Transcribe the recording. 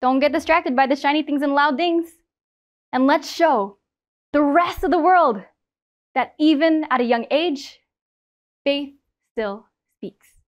Don't get distracted by the shiny things and loud things. And let's show the rest of the world that even at a young age, faith still speaks.